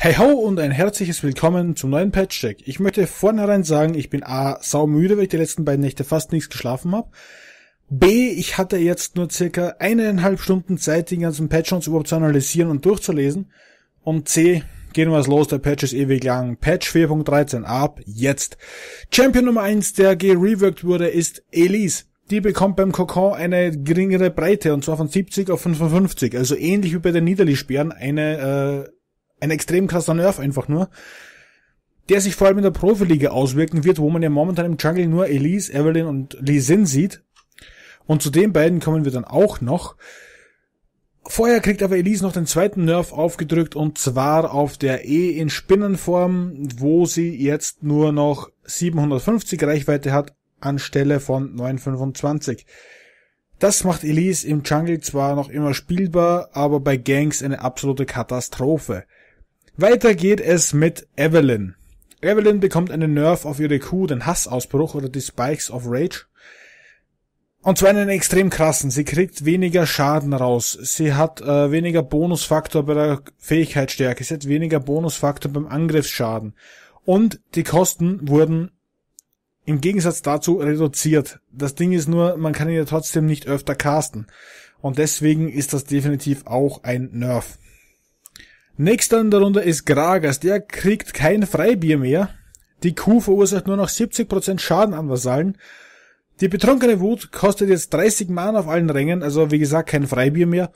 Hey ho und ein herzliches Willkommen zum neuen Patch-Check. Ich möchte vornherein sagen, ich bin A, saumüde, weil ich die letzten beiden Nächte fast nichts geschlafen habe. B, ich hatte jetzt nur circa 1,5 Stunden Zeit, den ganzen Patch uns überhaupt zu analysieren und durchzulesen. Und C, gehen wir es los, der Patch ist ewig lang. Patch 4.13, ab jetzt. Champion Nummer 1, der gereworked wurde, ist Elise. Die bekommt beim Kog'Maw eine geringere Breite, und zwar von 70 auf 55. Also ähnlich wie bei den Niederli-Sperren, ein extrem krasser Nerf einfach nur, der sich vor allem in der Profiliga auswirken wird, wo man ja momentan im Jungle nur Elise, Evelynn und Lee Sin sieht. Und zu den beiden kommen wir dann auch noch. Vorher kriegt aber Elise noch den zweiten Nerf aufgedrückt, und zwar auf der E in Spinnenform, wo sie jetzt nur noch 750 Reichweite hat, anstelle von 925. Das macht Elise im Jungle zwar noch immer spielbar, aber bei Ganks eine absolute Katastrophe. Weiter geht es mit Evelynn. Evelynn bekommt einen Nerf auf ihre Q, den Hassausbruch oder die Spikes of Rage. Und zwar einen extrem krassen. Sie kriegt weniger Schaden raus. Sie hat weniger Bonusfaktor bei der Fähigkeitsstärke. Sie hat weniger Bonusfaktor beim Angriffsschaden. Und die Kosten wurden im Gegensatz dazu reduziert. Das Ding ist nur, man kann ihn ja trotzdem nicht öfter casten. Und deswegen ist das definitiv auch ein Nerf. Nächster in der Runde ist Gragas, der kriegt kein Freibier mehr. Die Q verursacht nur noch 70% Schaden an Vasallen. Die betrunkene Wut kostet jetzt 30 Mana auf allen Rängen, also wie gesagt kein Freibier mehr.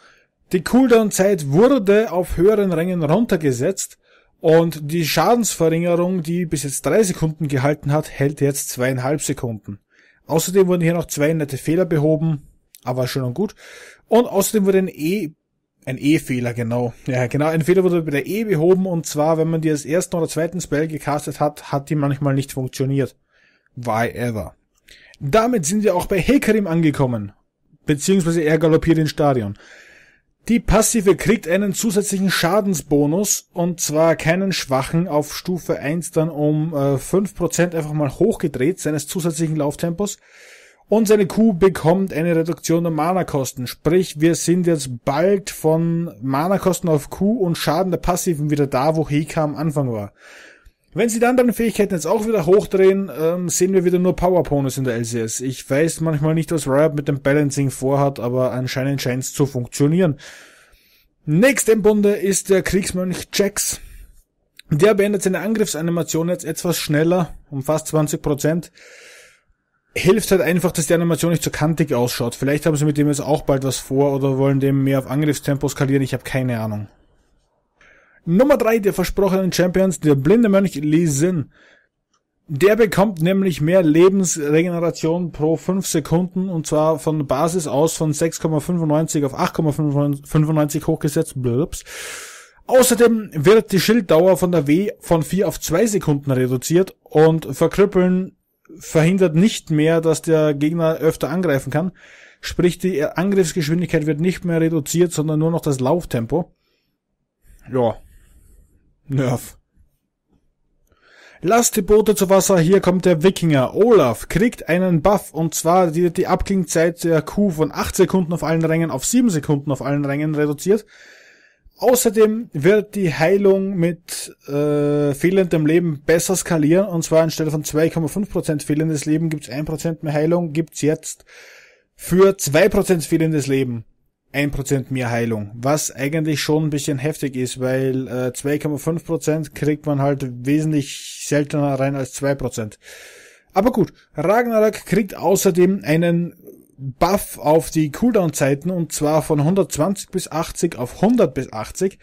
Die Cooldown-Zeit wurde auf höheren Rängen runtergesetzt und die Schadensverringerung, die bis jetzt 3 Sekunden gehalten hat, hält jetzt 2,5 Sekunden. Außerdem wurden hier noch 2 nette Fehler behoben, aber schön und gut. Und außerdem wurde ein E-Fehler, genau. Ja, genau, ein Fehler wurde bei der E behoben, und zwar, wenn man die als ersten oder zweiten Spell gecastet hat, hat die manchmal nicht funktioniert. Why ever. Damit sind wir auch bei Hecarim angekommen, beziehungsweise er galoppiert ins Stadion. Die Passive kriegt einen zusätzlichen Schadensbonus, und zwar keinen schwachen, auf Stufe 1 dann um 5% einfach mal hochgedreht, seines zusätzlichen Lauftempos. Und seine Q bekommt eine Reduktion der Mana-Kosten. Sprich, wir sind jetzt bald von Mana-Kosten auf Q und Schaden der Passiven wieder da, wo Heka am Anfang war. Wenn sie die anderen Fähigkeiten jetzt auch wieder hochdrehen, sehen wir wieder nur Power-Ponys in der LCS. Ich weiß manchmal nicht, was Riot mit dem Balancing vorhat, aber anscheinend scheint es zu funktionieren. Nächst im Bunde ist der Kriegsmönch Jax. Der beendet seine Angriffsanimation jetzt etwas schneller, um fast 20%. Hilft halt einfach, dass die Animation nicht so kantig ausschaut. Vielleicht haben sie mit dem jetzt auch bald was vor oder wollen dem mehr auf Angriffstempo skalieren. Ich habe keine Ahnung. Nummer 3 der versprochenen Champions, der blinde Mönch Lee Sin. Der bekommt nämlich mehr Lebensregeneration pro 5 Sekunden, und zwar von Basis aus von 6,95 auf 8,95 hochgesetzt. Blöps. Außerdem wird die Schilddauer von der W von 4 auf 2 Sekunden reduziert, und verkrüppeln verhindert nicht mehr, dass der Gegner öfter angreifen kann. Sprich, die Angriffsgeschwindigkeit wird nicht mehr reduziert, sondern nur noch das Lauftempo. Ja. Nerv. Lasst die Boote zu Wasser, hier kommt der Wikinger. Olaf kriegt einen Buff, und zwar wird die Abklingzeit der Q von 8 Sekunden auf allen Rängen auf 7 Sekunden auf allen Rängen reduziert. Außerdem wird die Heilung mit fehlendem Leben besser skalieren, und zwar anstelle von 2,5% fehlendes Leben gibt's 1% mehr Heilung, gibt's jetzt für 2% fehlendes Leben 1% mehr Heilung, was eigentlich schon ein bisschen heftig ist, weil 2,5% kriegt man halt wesentlich seltener rein als 2%. Aber gut, Ragnarök kriegt außerdem einen Buff auf die Cooldown-Zeiten, und zwar von 120 bis 80 auf 100 bis 80.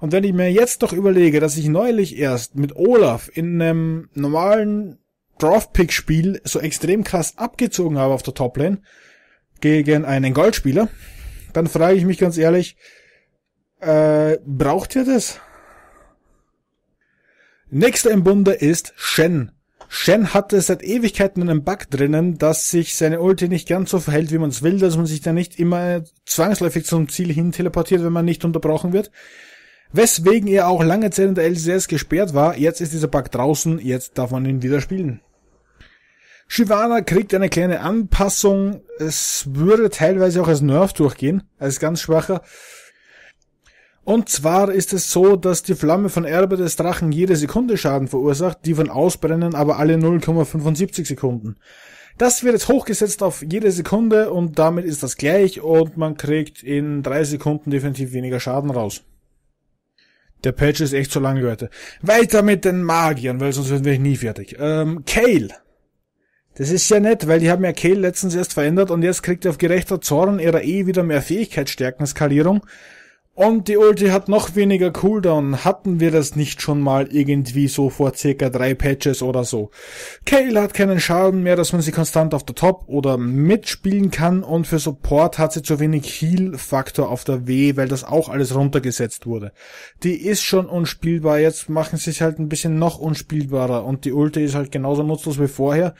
Und wenn ich mir jetzt noch überlege, dass ich neulich erst mit Olaf in einem normalen Draft-Pick-Spiel so extrem krass abgezogen habe auf der Top-Lane gegen einen Goldspieler, dann frage ich mich ganz ehrlich, braucht ihr das? Nächster im Bunde ist Shen. Shen hatte seit Ewigkeiten einen Bug drinnen, dass sich seine Ulti nicht ganz so verhält, wie man es will, dass man sich dann nicht immer zwangsläufig zum Ziel hin teleportiert, wenn man nicht unterbrochen wird. Weswegen er auch lange Zeit in der LCS gesperrt war. Jetzt ist dieser Bug draußen, jetzt darf man ihn wieder spielen. Shyvana kriegt eine kleine Anpassung. Es würde teilweise auch als Nerf durchgehen, als ganz schwacher. Und zwar ist es so, dass die Flamme von Erbe des Drachen jede Sekunde Schaden verursacht, die von Ausbrennen aber alle 0,75 Sekunden. Das wird jetzt hochgesetzt auf jede Sekunde und damit ist das gleich und man kriegt in 3 Sekunden definitiv weniger Schaden raus. Der Patch ist echt so lang, Leute. Weiter mit den Magiern, weil sonst werden wir nie fertig. Kayle. Das ist ja nett, weil die haben ja Kayle letztens erst verändert und jetzt kriegt er auf gerechter Zorn ihrer wieder mehr Fähigkeitsstärken-Skalierung. Und die Ulti hat noch weniger Cooldown. Hatten wir das nicht schon mal irgendwie so vor ca. 3 Patches oder so? Kayle hat keinen Schaden mehr, dass man sie konstant auf der Top oder mitspielen kann. Und für Support hat sie zu wenig Heal-Faktor auf der W, weil das auch alles runtergesetzt wurde. Die ist schon unspielbar, jetzt machen sie es halt ein bisschen noch unspielbarer. Und die Ulti ist halt genauso nutzlos wie vorher.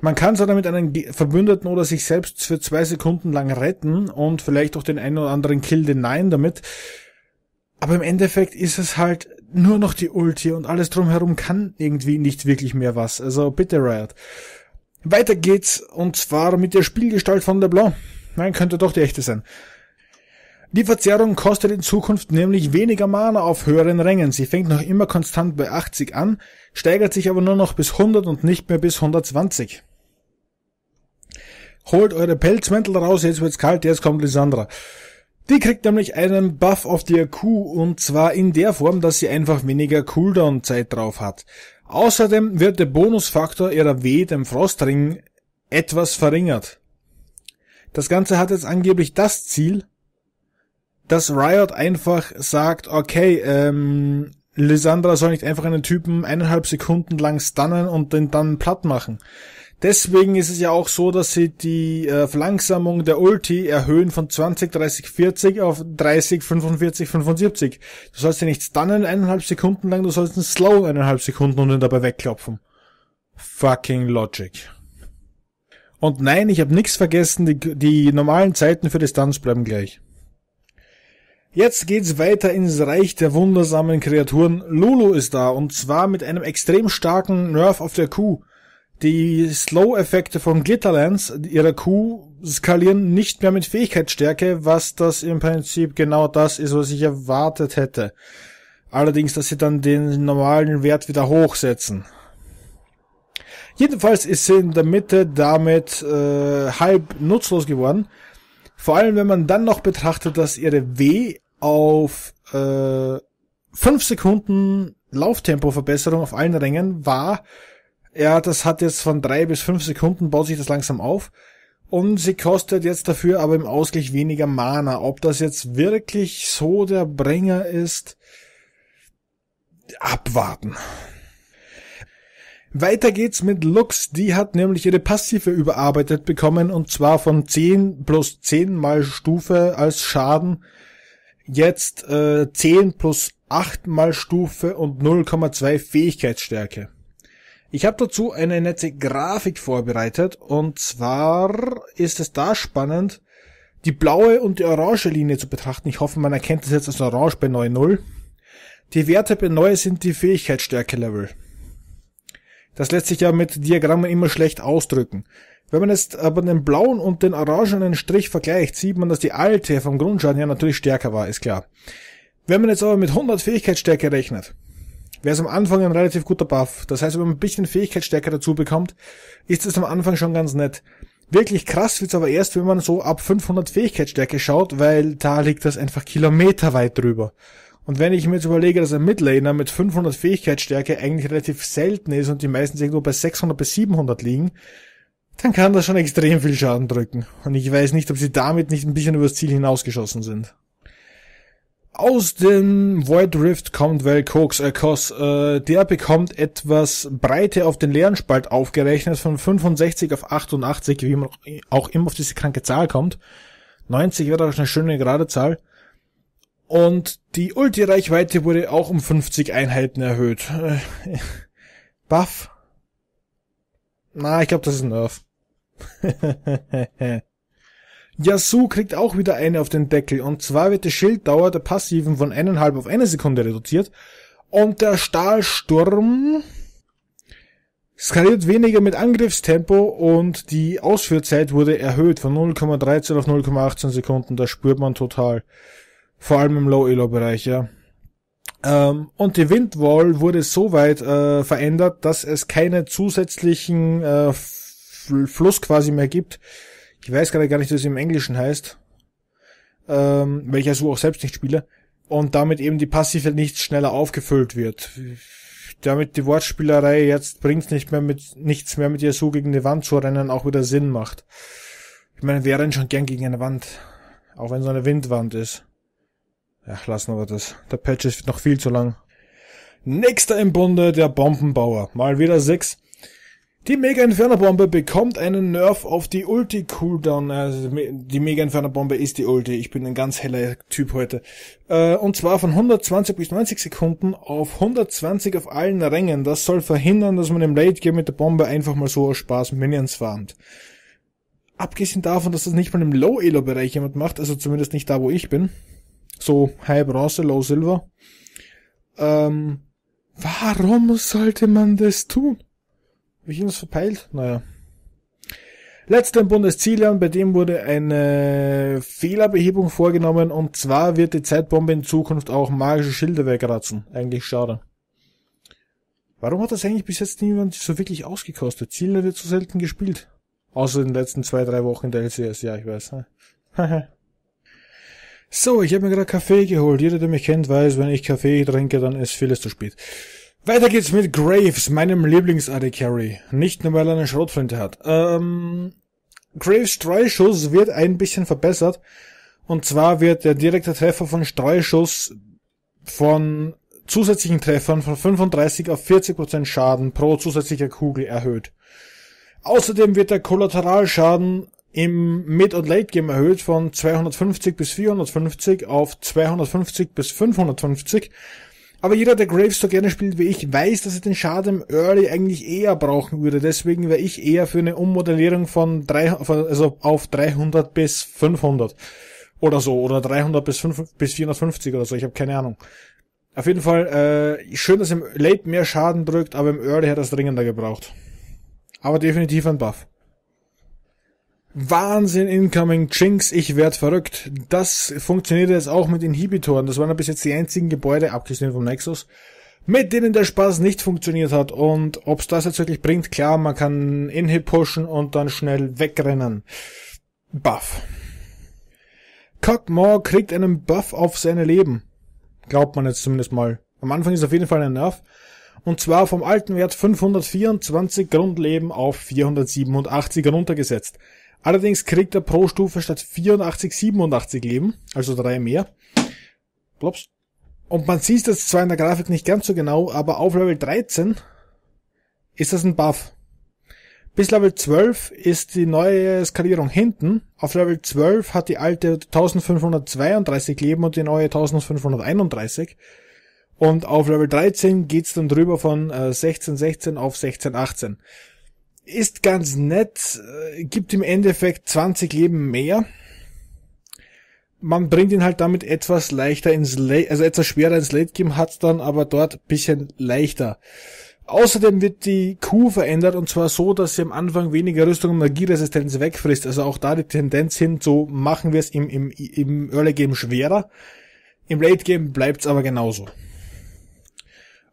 Man kann sogar mit einem Verbündeten oder sich selbst für 2 Sekunden lang retten und vielleicht auch den einen oder anderen Kill denyen damit. Aber im Endeffekt ist es halt nur noch die Ulti und alles drumherum kann irgendwie nicht wirklich mehr was. Also bitte Riot. Weiter geht's und zwar mit der Spielgestalt von Leblanc. Nein, könnte doch die echte sein. Die Verzerrung kostet in Zukunft nämlich weniger Mana auf höheren Rängen. Sie fängt noch immer konstant bei 80 an, steigert sich aber nur noch bis 100 und nicht mehr bis 120. Holt eure Pelzmäntel raus, jetzt wird's kalt, jetzt kommt Lissandra. Die kriegt nämlich einen Buff auf die AQ und zwar in der Form, dass sie einfach weniger Cooldown-Zeit drauf hat. Außerdem wird der Bonusfaktor ihrer W, dem Frostring, etwas verringert. Das Ganze hat jetzt angeblich das Ziel, dass Riot einfach sagt, okay, Lissandra soll nicht einfach einen Typen 1,5 Sekunden lang stunnen und den dann platt machen. Deswegen ist es ja auch so, dass sie die Verlangsamung der Ulti erhöhen von 20, 30, 40 auf 30, 45, 75. Du sollst ihn nicht stunnen 1,5 Sekunden lang, du sollst ihn slow 1,5 Sekunden und ihn dabei wegklopfen. Fucking Logic. Und nein, ich habe nichts vergessen, die normalen Zeiten für Distanz bleiben gleich. Jetzt geht's weiter ins Reich der wundersamen Kreaturen. Lulu ist da und zwar mit einem extrem starken Nerf auf der Q. Die Slow-Effekte von Glitterlands ihrer Q skalieren nicht mehr mit Fähigkeitsstärke, was das im Prinzip genau das ist, was ich erwartet hätte. Allerdings, dass sie dann den normalen Wert wieder hochsetzen. Jedenfalls ist sie in der Mitte damit halb nutzlos geworden. Vor allem, wenn man dann noch betrachtet, dass ihre W auf 5 Sekunden Lauftempo-Verbesserung auf allen Rängen war. Ja, das hat jetzt von 3 bis 5 Sekunden, baut sich das langsam auf. Und sie kostet jetzt dafür aber im Ausgleich weniger Mana. Ob das jetzt wirklich so der Bringer ist? Abwarten. Weiter geht's mit Lux, die hat nämlich ihre Passive überarbeitet bekommen und zwar von 10 plus 10 mal Stufe als Schaden, jetzt 10 plus 8 mal Stufe und 0,2 Fähigkeitsstärke. Ich habe dazu eine nette Grafik vorbereitet und zwar ist es da spannend, die blaue und die orange Linie zu betrachten. Ich hoffe, man erkennt das jetzt als orange bei 9.0. Die Werte bei neu sind die Fähigkeitsstärke-Level. Das lässt sich ja mit Diagrammen immer schlecht ausdrücken. Wenn man jetzt aber den blauen und den orangenen Strich vergleicht, sieht man, dass die alte vom Grundschaden her natürlich stärker war, ist klar. Wenn man jetzt aber mit 100 Fähigkeitsstärke rechnet, wäre es am Anfang ein relativ guter Buff. Das heißt, wenn man ein bisschen Fähigkeitsstärke dazu bekommt, ist es am Anfang schon ganz nett. Wirklich krass wird's aber erst, wenn man so ab 500 Fähigkeitsstärke schaut, weil da liegt das einfach kilometerweit drüber. Und wenn ich mir jetzt überlege, dass ein Midlaner mit 500 Fähigkeitsstärke eigentlich relativ selten ist und die meisten irgendwo bei 600 bis 700 liegen, dann kann das schon extrem viel Schaden drücken. Und ich weiß nicht, ob sie damit nicht ein bisschen übers Ziel hinausgeschossen sind. Aus dem Void Rift kommt Vel'Koz, der bekommt etwas Breite auf den leeren Spalt aufgerechnet, von 65 auf 88, wie man auch immer auf diese kranke Zahl kommt. 90 wäre auch eine schöne gerade Zahl. Und die Ulti-Reichweite wurde auch um 50 Einheiten erhöht. Buff? Na, ich glaube, das ist ein Nerf. Yasuo kriegt auch wieder eine auf den Deckel. Und zwar wird die Schilddauer der Passiven von 1,5 auf 1 Sekunde reduziert. Und der Stahlsturm skaliert weniger mit Angriffstempo und die Ausführzeit wurde erhöht von 0,13 auf 0,18 Sekunden. Das spürt man total. Vor allem im Low-Elo-Bereich, ja. Und die Windwall wurde soweit verändert, dass es keine zusätzlichen Fluss quasi mehr gibt. Ich weiß gerade gar nicht, was es im Englischen heißt, weil ich ja so auch selbst nicht spiele. Und damit eben die Passive nicht schneller aufgefüllt wird. Damit die Wortspielerei jetzt bringt's nicht mehr mit, nichts mehr mit Yasuo gegen die Wand zu rennen, auch wieder Sinn macht. Ich meine, wir rennen schon gern gegen eine Wand. Auch wenn so eine Windwand ist. Ach, lassen wir das. Der Patch ist noch viel zu lang. Nächster im Bunde, der Bombenbauer. Mal wieder 6. Die Mega Inferno Bombe bekommt einen Nerf auf die Ulti Cooldown. Also die Mega Inferno Bombe ist die Ulti. Ich bin ein ganz heller Typ heute. Und zwar von 120 bis 90 Sekunden auf 120 auf allen Rängen. Das soll verhindern, dass man im Late Game mit der Bombe einfach mal so aus Spaß Minions farmt. Abgesehen davon, dass das nicht mal im Low Elo Bereich jemand macht, also zumindest nicht da, wo ich bin. So High Bronze, Low Silver. Warum sollte man das tun? Habe ich irgendwas verpeilt? Naja. Letzter im Bunde ist Zilean, bei dem wurde eine Fehlerbehebung vorgenommen, und zwar wird die Zeitbombe in Zukunft auch magische Schilde wegratzen. Eigentlich schade. Warum hat das eigentlich bis jetzt niemand so wirklich ausgekostet? Zilean wird so selten gespielt. Außer in den letzten 2-3 Wochen der LCS. Ja, ich weiß. So, ich habe mir gerade Kaffee geholt. Jeder, der mich kennt, weiß, wenn ich Kaffee trinke, dann ist vieles zu spät. Weiter geht's mit Graves, meinem Lieblings-AD-Carry. Nicht nur, weil er eine Schrotflinte hat. Graves' Streuschuss wird ein bisschen verbessert. Und zwar wird der direkte Treffer von Streuschuss von zusätzlichen Treffern von 35 auf 40% Schaden pro zusätzlicher Kugel erhöht. Außerdem wird der Kollateralschaden im Mid- und Late-Game erhöht von 250 bis 450 auf 250 bis 550. Aber jeder, der Graves so gerne spielt wie ich, weiß, dass ich den Schaden im Early eigentlich eher brauchen würde. Deswegen wäre ich eher für eine Ummodellierung von 300 bis 500 oder so. Oder 300 bis 450 oder so. Ich habe keine Ahnung. Auf jeden Fall schön, dass im Late mehr Schaden drückt, aber im Early hat er es dringender gebraucht. Aber definitiv ein Buff. Wahnsinn incoming Jinx, ich werd verrückt. Das funktioniert jetzt auch mit Inhibitoren. Das waren ja bis jetzt die einzigen Gebäude, abgesehen vom Nexus, mit denen der Spaß nicht funktioniert hat. Und ob's das jetzt wirklich bringt, klar, man kann Inhib pushen und dann schnell wegrennen. Buff. Kog'Maw kriegt einen Buff auf seine Leben. Glaubt man jetzt zumindest mal. Am Anfang ist auf jeden Fall ein Nerf. Und zwar vom alten Wert 524 Grundleben auf 487 runtergesetzt. Allerdings kriegt er pro Stufe statt 84, 87 Leben, also 3 mehr. Plops. Und man sieht das zwar in der Grafik nicht ganz so genau, aber auf Level 13 ist das ein Buff. Bis Level 12 ist die neue Skalierung hinten. Auf Level 12 hat die alte 1532 Leben und die neue 1531. Und auf Level 13 geht's dann drüber von 16 auf 16, 18. Ist ganz nett, gibt im Endeffekt 20 Leben mehr. Man bringt ihn halt damit etwas leichter ins Late, also etwas schwerer ins Late Game, hat's dann aber dort bisschen leichter. Außerdem wird die Q verändert, und zwar so, dass sie am Anfang weniger Rüstung und Magieresistenz wegfrisst. Also auch da die Tendenz hin, so machen wir es im Early Game schwerer. Im Late Game bleibt's aber genauso.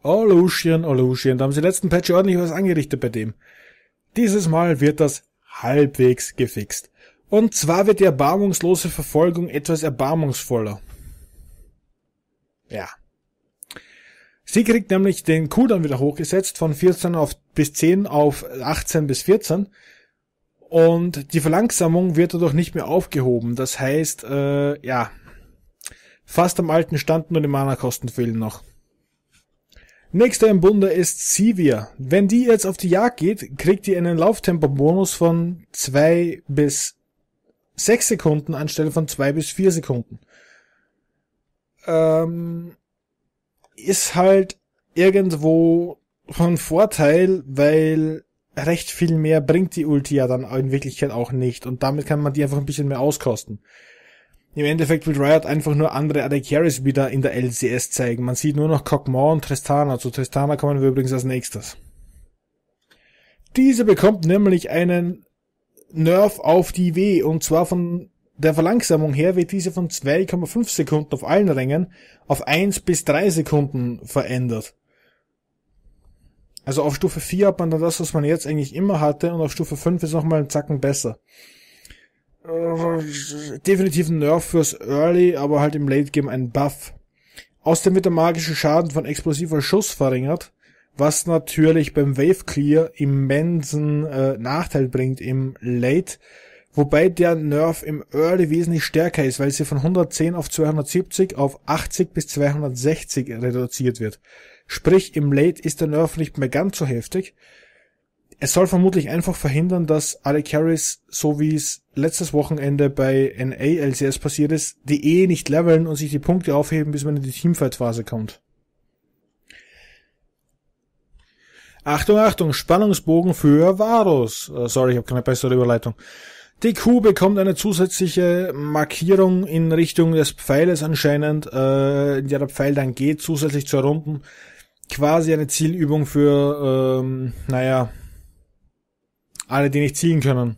Oh Lucian, da haben sie den letzten Patch ordentlich was angerichtet bei dem. Dieses Mal wird das halbwegs gefixt. Und zwar wird die erbarmungslose Verfolgung etwas erbarmungsvoller. Ja. Sie kriegt nämlich den Cooldown wieder hochgesetzt von 14 bis 10 auf 18 bis 14. Und die Verlangsamung wird dadurch nicht mehr aufgehoben. Das heißt, ja, fast am alten Stand, nur die Mana-Kosten fehlen noch. Nächster im Bunde ist Sivir. Wenn die jetzt auf die Jagd geht, kriegt die einen Lauftempo-Bonus von 2 bis 6 Sekunden anstelle von 2 bis 4 Sekunden. Ist halt irgendwo von Vorteil, weil recht viel mehr bringt die Ulti ja dann in Wirklichkeit auch nicht. Und damit kann man die einfach ein bisschen mehr auskosten. Im Endeffekt will Riot einfach nur andere AD-Carries wieder in der LCS zeigen. Man sieht nur noch Kog'Maw und Tristana. Zu Tristana kommen wir übrigens als nächstes. Diese bekommt nämlich einen Nerf auf die W, und zwar von der Verlangsamung her wird diese von 2,5 Sekunden auf allen Rängen auf 1 bis 3 Sekunden verändert. Also auf Stufe 4 hat man dann das, was man jetzt eigentlich immer hatte, und auf Stufe 5 ist nochmal ein Zacken besser. Definitiv ein Nerf fürs Early, aber halt im Late Game ein Buff. Außerdem wird der magische Schaden von explosiver Schuss verringert, was natürlich beim Wave Clear immensen Nachteil bringt im Late, wobei der Nerf im Early wesentlich stärker ist, weil sie von 110 auf 270 auf 80 bis 260 reduziert wird. Sprich, im Late ist der Nerf nicht mehr ganz so heftig. Es soll vermutlich einfach verhindern, dass alle Carries, so wie es letztes Wochenende bei NA LCS passiert ist, die nicht leveln und sich die Punkte aufheben, bis man in die Teamfight-Phase kommt. Achtung, Achtung, Spannungsbogen für Varus. Sorry, ich habe keine bessere Überleitung. Die Kuh bekommt eine zusätzliche Markierung in Richtung des Pfeiles anscheinend, in der der Pfeil dann geht, zusätzlich zu errunden. Quasi eine Zielübung für, naja, alle, die nicht zielen können.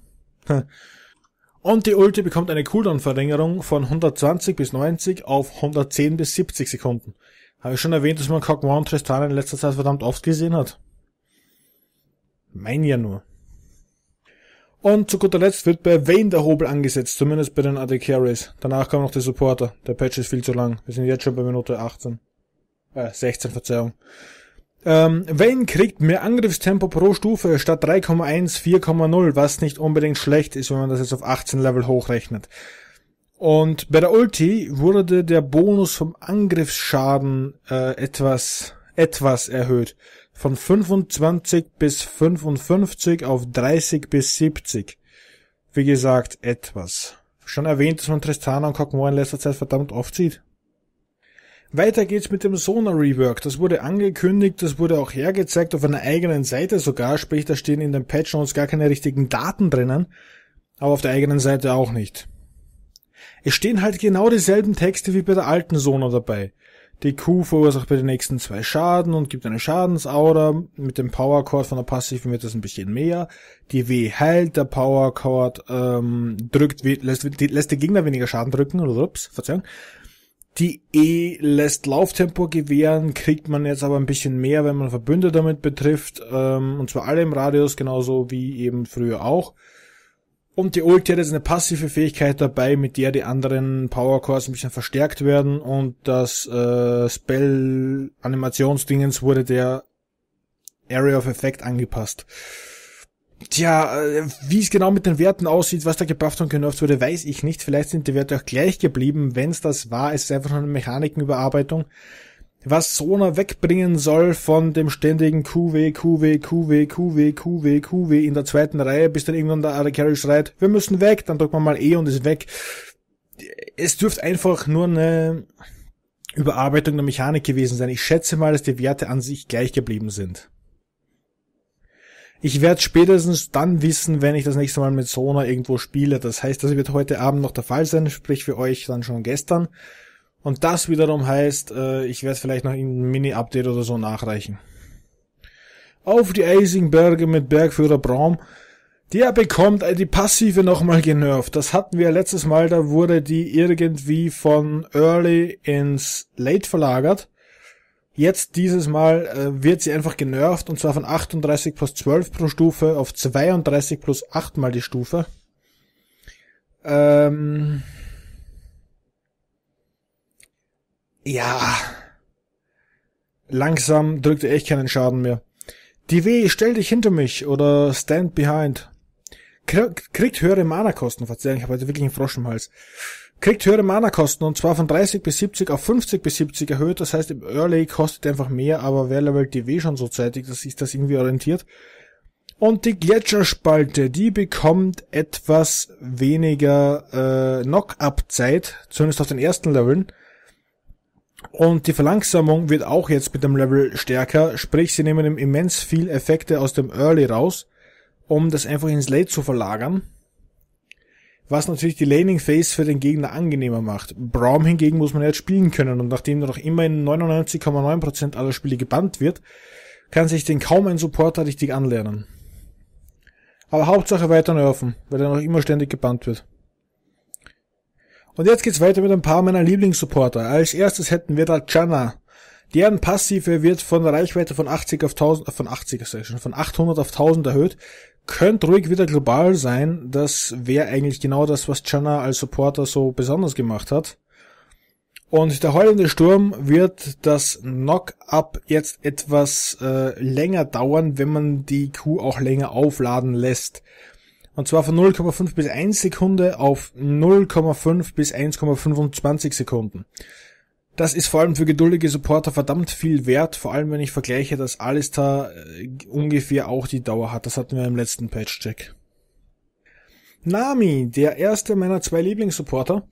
Und die Ulti bekommt eine Cooldown-Verringerung von 120 bis 90 auf 110 bis 70 Sekunden. Habe ich schon erwähnt, dass man Kog'Maw und Tristana in letzter Zeit verdammt oft gesehen hat. Mein ja nur. Und zu guter Letzt wird bei Vayne der Hobel angesetzt, zumindest bei den AD Carries. Danach kommen noch die Supporter. Der Patch ist viel zu lang. Wir sind jetzt schon bei Minute 16, Verzeihung. Vayne kriegt mehr Angriffstempo pro Stufe statt 3,1, 4,0, was nicht unbedingt schlecht ist, wenn man das jetzt auf 18 Level hochrechnet. Und bei der Ulti wurde der Bonus vom Angriffsschaden etwas erhöht. Von 25 bis 55 auf 30 bis 70. Wie gesagt, etwas. Schon erwähnt, dass man Tristana und Kog'Maw in letzter Zeit verdammt oft sieht. Weiter geht's mit dem Sona Rework. Das wurde angekündigt, das wurde auch hergezeigt, auf einer eigenen Seite sogar. Sprich, da stehen in den Patch Notes gar keine richtigen Daten drinnen. Aber auf der eigenen Seite auch nicht. Es stehen halt genau dieselben Texte wie bei der alten Sona dabei. Die Q verursacht bei den nächsten 2 Schaden und gibt eine Schadensaura. Mit dem Power Chord von der passiven wird das ein bisschen mehr. Die W heilt, der Power Chord lässt den Gegner weniger Schaden drücken. Verzeihung. Die E lässt Lauftempo gewähren, kriegt man jetzt aber ein bisschen mehr, wenn man Verbünde damit betrifft. Und zwar alle im Radius, genauso wie eben früher auch. Und die Ulti hat jetzt eine passive Fähigkeit dabei, mit der die anderen Power Cores ein bisschen verstärkt werden, und das Spell-Animationsdingens wurde der Area of Effect angepasst. Tja, wie es genau mit den Werten aussieht, was da gebufft und genervt wurde, weiß ich nicht. Vielleicht sind die Werte auch gleich geblieben. Wenn es das war, ist es einfach nur eine Mechanikenüberarbeitung. Was Sona wegbringen soll von dem ständigen QW, QW, QW, QW, QW, QW in der zweiten Reihe, bis dann irgendwann der AD Carry schreit, wir müssen weg, dann drückt man mal E und ist weg. Es dürfte einfach nur eine Überarbeitung der Mechanik gewesen sein. Ich schätze mal, dass die Werte an sich gleich geblieben sind. Ich werde spätestens dann wissen, wenn ich das nächste Mal mit Sona irgendwo spiele. Das heißt, das wird heute Abend noch der Fall sein, sprich für euch dann schon gestern. Und das wiederum heißt, ich werde vielleicht noch ein Mini-Update oder so nachreichen. Auf die Eisingberge mit Bergführer Braum. Der bekommt die Passive nochmal genervt. Das hatten wir letztes Mal, da wurde die irgendwie von Early ins Late verlagert. Jetzt dieses Mal wird sie einfach genervt, und zwar von 38 plus 12 pro Stufe auf 32 plus 8 mal die Stufe. Ja, langsam drückt er echt keinen Schaden mehr. Die W, stell dich hinter mich oder stand behind. Kriegt höhere Mana-Kosten, Verzeihung, ich habe heute wirklich einen Frosch im Hals. Kriegt höhere Mana-Kosten, und zwar von 30 bis 70 auf 50 bis 70 erhöht. Das heißt, im Early kostet einfach mehr, aber wer levelt die W schon so zeitig, dass sich das irgendwie orientiert. Und die Gletscherspalte, die bekommt etwas weniger Knock-Up-Zeit, zumindest auf den ersten Leveln. Und die Verlangsamung wird auch jetzt mit dem Level stärker, sprich, sie nehmen immens viel Effekte aus dem Early raus, um das einfach ins Late zu verlagern, was natürlich die Laning Phase für den Gegner angenehmer macht. Braum hingegen muss man jetzt spielen können, und nachdem er noch immer in 99,9% aller Spiele gebannt wird, kann sich den kaum ein Supporter richtig anlernen. Aber Hauptsache weiter nerven, weil er noch immer ständig gebannt wird. Und jetzt geht's weiter mit ein paar meiner Lieblingssupporter. Als erstes hätten wir da Janna. Deren Passive wird von der Reichweite von 800 auf 1000 erhöht. Könnte ruhig wieder global sein. Das wäre eigentlich genau das, was Janna als Supporter so besonders gemacht hat. Und der heulende Sturm wird das Knock-Up jetzt etwas länger dauern, wenn man die Q auch länger aufladen lässt. Und zwar von 0,5 bis 1 Sekunde auf 0,5 bis 1,25 Sekunden. Das ist vor allem für geduldige Supporter verdammt viel wert, vor allem wenn ich vergleiche, dass Alistar ungefähr auch die Dauer hat. Das hatten wir im letzten Patch-Check. Nami, der erste meiner zwei Lieblingssupporter,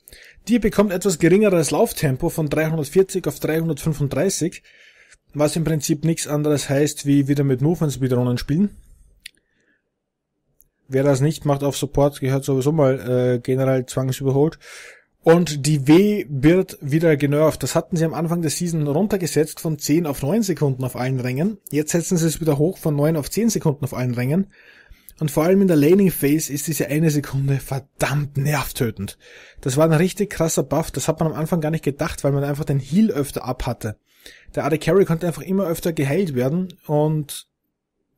die bekommt etwas geringeres Lauftempo von 340 auf 335, was im Prinzip nichts anderes heißt, wie wieder mit Movement Speedrunnen spielen. Wer das nicht macht auf Support, gehört sowieso mal generell zwangsüberholt. Und die W wird wieder genervt. Das hatten sie am Anfang der Season runtergesetzt von 10 auf 9 Sekunden auf allen Rängen. Jetzt setzen sie es wieder hoch von 9 auf 10 Sekunden auf allen Rängen. Und vor allem in der Laning Phase ist diese eine Sekunde verdammt nervtötend. Das war ein richtig krasser Buff. Das hat man am Anfang gar nicht gedacht, weil man einfach den Heal öfter ab hatte. Der AD Carry konnte einfach immer öfter geheilt werden und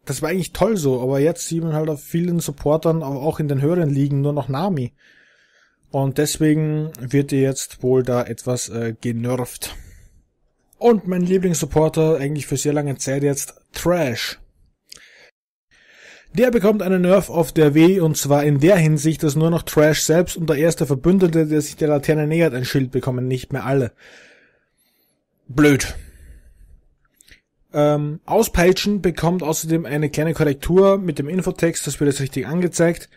das war eigentlich toll so, aber jetzt sieht man halt auf vielen Supportern, auch in den höheren Ligen, nur noch Nami. Und deswegen wird ihr jetzt wohl da etwas genervt. Und mein Lieblingssupporter eigentlich für sehr lange Zeit jetzt, Thresh. Der bekommt einen Nerf auf der W, und zwar in der Hinsicht, dass nur noch Thresh selbst und der erste Verbündete, der sich der Laterne nähert, ein Schild bekommen, nicht mehr alle. Blöd. Auspeitschen bekommt außerdem eine kleine Korrektur mit dem Infotext, das wird jetzt richtig angezeigt.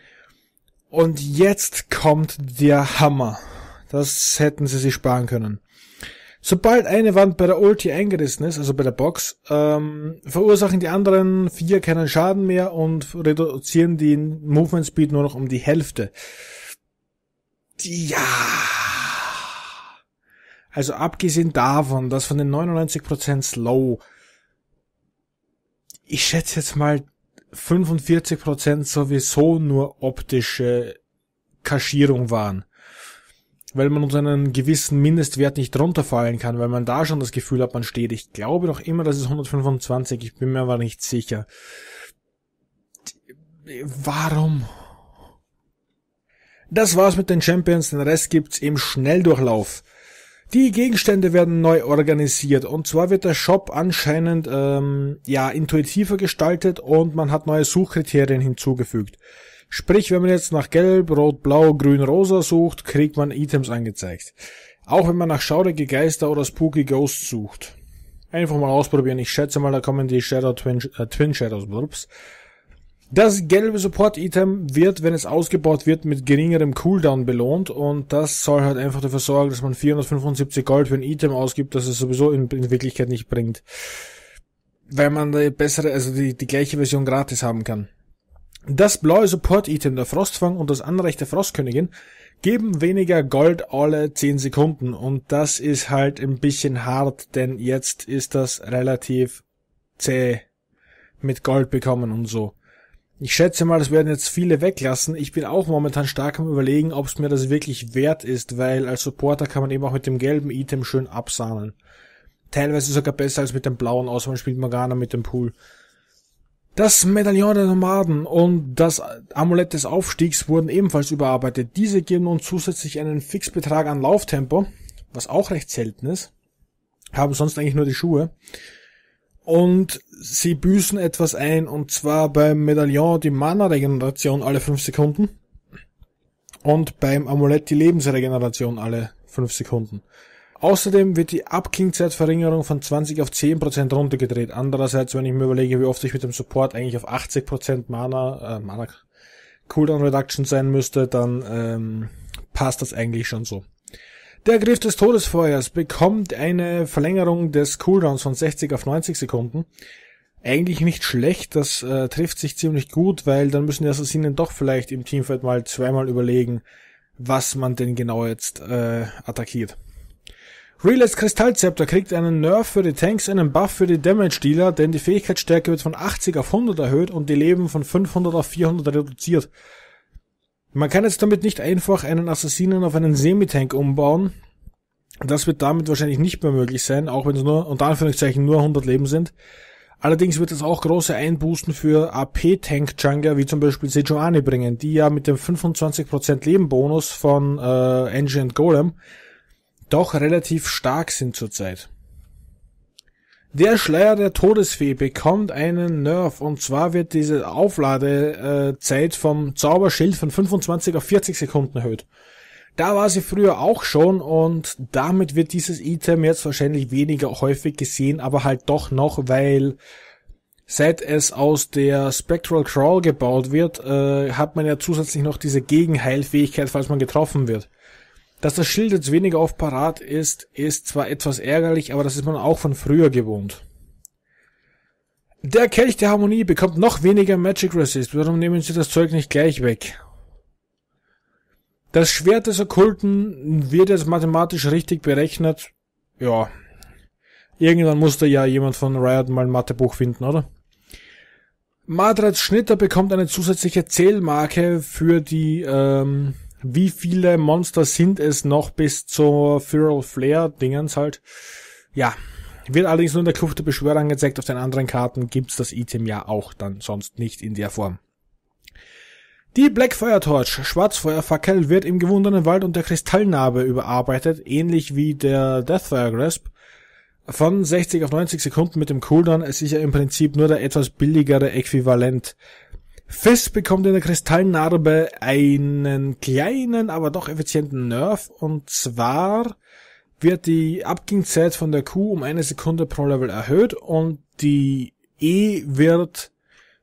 Und jetzt kommt der Hammer. Das hätten sie sich sparen können. Sobald eine Wand bei der Ulti eingerissen ist, also bei der Box, verursachen die anderen vier keinen Schaden mehr und reduzieren den Movement Speed nur noch um die Hälfte. Ja. Also abgesehen davon, dass von den 99% Slow, ich schätze jetzt mal 45% sowieso nur optische Kaschierung waren. Weil man unter einen gewissen Mindestwert nicht runterfallen kann, weil man da schon das Gefühl hat, man steht. Ich glaube doch immer, das ist 125, ich bin mir aber nicht sicher. Warum? Das war's mit den Champions, den Rest gibt's im Schnelldurchlauf. Die Gegenstände werden neu organisiert und zwar wird der Shop anscheinend intuitiver gestaltet und man hat neue Suchkriterien hinzugefügt. Sprich, wenn man jetzt nach Gelb, Rot, Blau, Grün, Rosa sucht, kriegt man Items angezeigt. Auch wenn man nach schaurige Geister oder Spooky Ghosts sucht. Einfach mal ausprobieren, ich schätze mal, da kommen die Twin Shadows. Das gelbe Support-Item wird, wenn es ausgebaut wird, mit geringerem Cooldown belohnt und das soll halt einfach dafür sorgen, dass man 475 Gold für ein Item ausgibt, das es sowieso in Wirklichkeit nicht bringt. Weil man die bessere, also die gleiche Version gratis haben kann. Das blaue Support-Item, der Frostfang und das Anreich der Frostkönigin, geben weniger Gold alle 10 Sekunden und das ist halt ein bisschen hart, denn jetzt ist das relativ zäh mit Gold bekommen und so. Ich schätze mal, das werden jetzt viele weglassen. Ich bin auch momentan stark am Überlegen, ob es mir das wirklich wert ist, weil als Supporter kann man eben auch mit dem gelben Item schön absahnen. Teilweise sogar besser als mit dem blauen, außer man spielt Morgana mit dem Pool. Das Medaillon der Nomaden und das Amulett des Aufstiegs wurden ebenfalls überarbeitet. Diese geben nun zusätzlich einen Fixbetrag an Lauftempo, was auch recht selten ist. Haben sonst eigentlich nur die Schuhe. Und sie büßen etwas ein, und zwar beim Medaillon die Mana-Regeneration alle 5 Sekunden und beim Amulett die Lebensregeneration alle 5 Sekunden. Außerdem wird die Abklingzeitverringerung von 20 auf 10% runtergedreht. Andererseits, wenn ich mir überlege, wie oft ich mit dem Support eigentlich auf 80% Mana Cooldown Reduction sein müsste, dann passt das eigentlich schon so. Der Griff des Todesfeuers bekommt eine Verlängerung des Cooldowns von 60 auf 90 Sekunden. Eigentlich nicht schlecht, das trifft sich ziemlich gut, weil dann müssen die Assassinen doch vielleicht im Teamfight mal zweimal überlegen, was man denn genau jetzt attackiert. Relais Kristallzepter kriegt einen Nerf für die Tanks, einen Buff für die Damage-Dealer, denn die Fähigkeitsstärke wird von 80 auf 100 erhöht und die Leben von 500 auf 400 reduziert. Man kann jetzt damit nicht einfach einen Assassinen auf einen Semitank umbauen. Das wird damit wahrscheinlich nicht mehr möglich sein, auch wenn es nur, unter Anführungszeichen, nur 100 Leben sind. Allerdings wird es auch große Einbußen für AP-Tank-Jungler, wie zum Beispiel Sejuani bringen, die ja mit dem 25% Lebenbonus von Angie und Golem doch relativ stark sind zurzeit. Der Schleier der Todesfee bekommt einen Nerf, und zwar wird diese Aufladezeit vom Zauberschild von 25 auf 40 Sekunden erhöht. Da war sie früher auch schon, und damit wird dieses Item jetzt wahrscheinlich weniger häufig gesehen, aber halt doch noch, weil seit es aus der Spectral Crawl gebaut wird, hat man ja zusätzlich noch diese Gegenheilfähigkeit, falls man getroffen wird. Dass das Schild jetzt weniger auf Parat ist, ist zwar etwas ärgerlich, aber das ist man auch von früher gewohnt. Der Kelch der Harmonie bekommt noch weniger Magic Resist. Warum nehmen sie das Zeug nicht gleich weg? Das Schwert des Okkulten wird jetzt mathematisch richtig berechnet. Ja, irgendwann muss da ja jemand von Riot mal ein Mathebuch finden, oder? Madrats Schnitter bekommt eine zusätzliche Zählmarke für die... wie viele Monster sind es noch bis zur Feral Flare-Dingens halt? Ja, wird allerdings nur in der Kluft der Beschwörer angezeigt. Auf den anderen Karten gibt's das Item ja auch dann sonst nicht in der Form. Die Blackfire Torch, Schwarzfeuerfackel, wird im gewundenen Wald und der Kristallnarbe überarbeitet, ähnlich wie der Deathfire Grasp. Von 60 auf 90 Sekunden mit dem Cooldown. Es ist ja im Prinzip nur der etwas billigere Äquivalent. Fizz bekommt in der Kristallnarbe einen kleinen, aber doch effizienten Nerf, und zwar wird die Abgingzeit von der Q um 1 Sekunde pro Level erhöht, und die E wird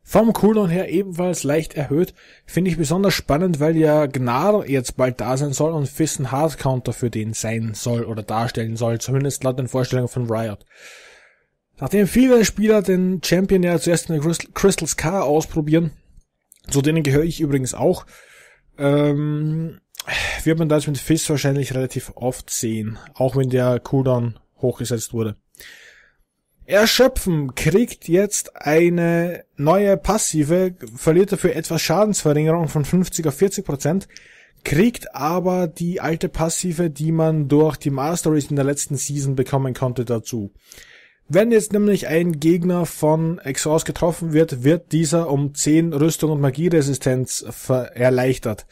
vom Cooldown her ebenfalls leicht erhöht. Finde ich besonders spannend, weil ja Gnar jetzt bald da sein soll und Fizz ein Hardcounter für den sein soll oder darstellen soll, zumindest laut den Vorstellungen von Riot. Nachdem viele Spieler den Champion ja zuerst in der Crystal Scar ausprobieren, zu denen gehöre ich übrigens auch, wird man das mit Fizz wahrscheinlich relativ oft sehen, auch wenn der Cooldown hochgesetzt wurde. Erschöpfen kriegt jetzt eine neue Passive, verliert dafür etwas Schadensverringerung von 50 auf 40%, kriegt aber die alte Passive, die man durch die Masteries in der letzten Season bekommen konnte, dazu. Wenn jetzt nämlich ein Gegner von Exhaust getroffen wird, wird dieser um 10 Rüstung und Magieresistenz erleichtert.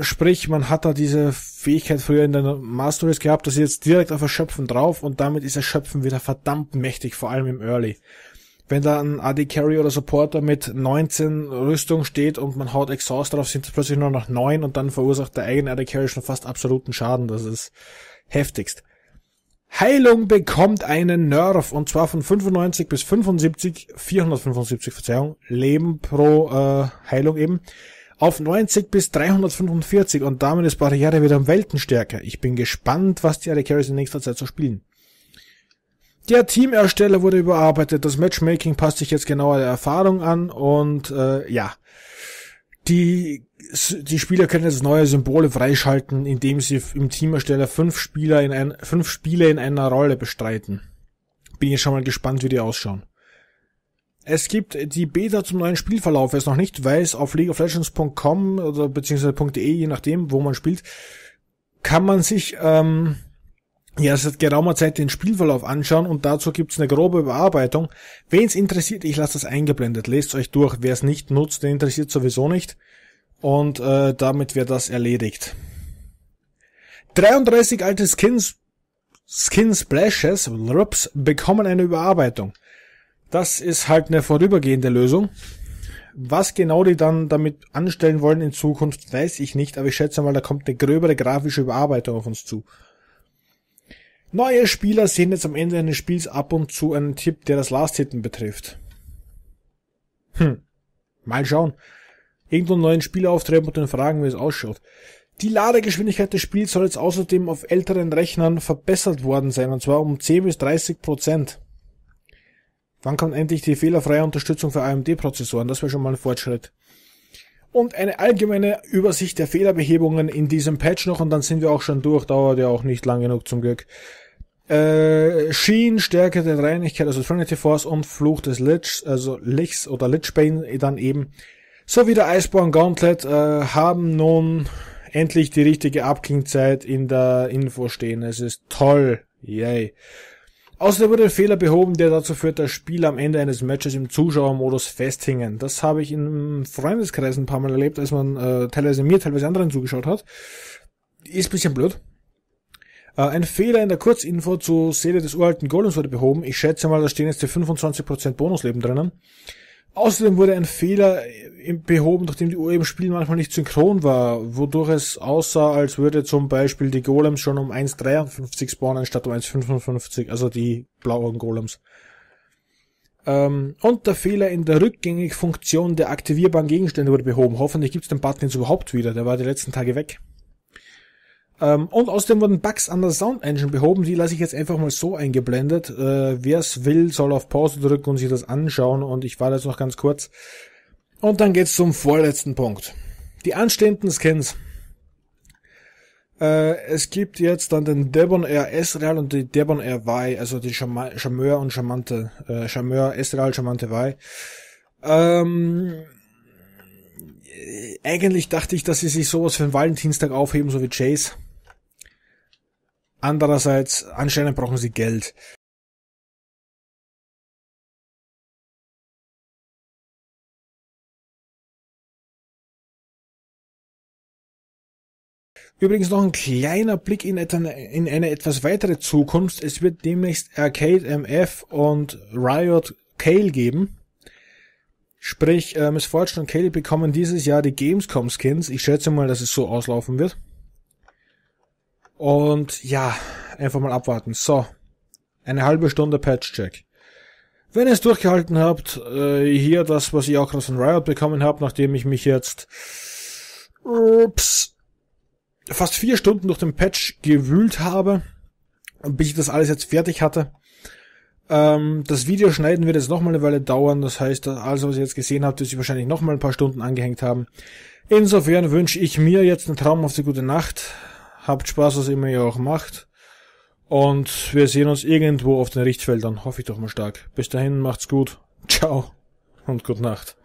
Sprich, man hat da diese Fähigkeit früher in den Masteries gehabt, das ist jetzt direkt auf Erschöpfen drauf, und damit ist Erschöpfen wieder verdammt mächtig, vor allem im Early. Wenn da ein AD Carry oder Supporter mit 19 Rüstung steht und man haut Exhaust drauf, sind es plötzlich nur noch 9, und dann verursacht der eigene AD Carry schon fast absoluten Schaden, das ist heftigst. Heilung bekommt einen Nerf, und zwar von 95 bis 475, Verzeihung, Leben pro Heilung eben, auf 90 bis 345, und damit ist Barriere wieder um Welten stärker. Ich bin gespannt, was die AD Carries in nächster Zeit so spielen. Der Teamersteller wurde überarbeitet, das Matchmaking passt sich jetzt genauer der Erfahrung an, und ja, die Spieler können jetzt neue Symbole freischalten, indem sie im Teamersteller 5 Spiele in einer Rolle bestreiten. Bin jetzt schon mal gespannt, wie die ausschauen. Es gibt die Beta zum neuen Spielverlauf. Wer es noch nicht weiß, auf leagueoflegends.com oder beziehungsweise .de, je nachdem, wo man spielt, kann man sich ja, seit geraumer Zeit den Spielverlauf anschauen, und dazu gibt's eine grobe Überarbeitung. Wen's interessiert, ich lasse das eingeblendet. Lest euch durch. Wer es nicht nutzt, den interessiert sowieso nicht. Und damit wäre das erledigt. 33 alte Skin Splashes bekommen eine Überarbeitung. Das ist halt eine vorübergehende Lösung. Was genau die dann damit anstellen wollen in Zukunft, weiß ich nicht, aber ich schätze mal, da kommt eine gröbere grafische Überarbeitung auf uns zu. Neue Spieler sehen jetzt am Ende eines Spiels ab und zu einen Tipp, der das Last-Hitten betrifft. Mal schauen. Irgendwo einen neuen Spieler auftreiben und dann fragen, wie es ausschaut. Die Ladegeschwindigkeit des Spiels soll jetzt außerdem auf älteren Rechnern verbessert worden sein, und zwar um 10 bis 30%. Wann kommt endlich die fehlerfreie Unterstützung für AMD-Prozessoren? Das wäre schon mal ein Fortschritt. Und eine allgemeine Übersicht der Fehlerbehebungen in diesem Patch noch, und dann sind wir auch schon durch, dauert ja auch nicht lang genug zum Glück. Sheen, Stärke der Reinigkeit, also Trinity Force, und Fluch des Lichs, also Lichbane dann eben, Sowie der Iceborne Gauntlet haben nun endlich die richtige Abklingzeit in der Info stehen. Es ist toll. Yay. Außerdem wurde ein Fehler behoben, der dazu führt, dass Spieler am Ende eines Matches im Zuschauermodus festhingen. Das habe ich im Freundeskreis ein paar Mal erlebt, als man teilweise mir, teilweise anderen zugeschaut hat. Ist ein bisschen blöd. Ein Fehler in der Kurzinfo zur Seele des uralten Golems wurde behoben. Ich schätze mal, da stehen jetzt die 25% Bonusleben drinnen. Außerdem wurde ein Fehler behoben, nachdem die Uhr im Spiel manchmal nicht synchron war, wodurch es aussah, als würde zum Beispiel die Golems schon um 1,53 spawnen, statt um 1,55, also die blauen Golems. Und der Fehler in der Rückgängig-Funktion der aktivierbaren Gegenstände wurde behoben. Hoffentlich gibt's den Button jetzt überhaupt wieder, der war die letzten Tage weg. Und außerdem wurden Bugs an der Sound Engine behoben, die lasse ich jetzt einfach mal so eingeblendet. Wer es will, soll auf Pause drücken und sich das anschauen, und ich warte jetzt noch ganz kurz. Und dann geht's zum vorletzten Punkt. Die anstehenden Skins. Es gibt jetzt dann den Debonair Ezreal und die Debonair Vi, also die Charmeur und Charmante. Charmeur, Ezreal, Charmante Vi. Eigentlich dachte ich, dass sie sich sowas für den Valentinstag aufheben, so wie Chase. Andererseits, anscheinend brauchen sie Geld. Übrigens noch ein kleiner Blick in eine etwas weitere Zukunft. Es wird demnächst Arcade MF und Riot Kayle geben. Sprich, Miss Fortune und Kayle bekommen dieses Jahr die Gamescom-Skins. Ich schätze mal, dass es so auslaufen wird. Und ja, einfach mal abwarten. So, eine halbe Stunde Patch-Check. Wenn ihr es durchgehalten habt, hier das, was ich auch gerade von Riot bekommen habe, nachdem ich mich jetzt fast 4 Stunden durch den Patch gewühlt habe, bis ich das alles jetzt fertig hatte. Das Video schneiden wird jetzt nochmal eine Weile dauern, das heißt, alles, was ihr jetzt gesehen habt, wird sich wahrscheinlich nochmal ein paar Stunden angehängt haben. Insofern wünsche ich mir jetzt einen traumhafte gute Nacht, habt Spaß, was immer ihr auch macht, und wir sehen uns irgendwo auf den Richtfeldern, hoffe ich doch mal stark. Bis dahin, macht's gut, ciao und gute Nacht.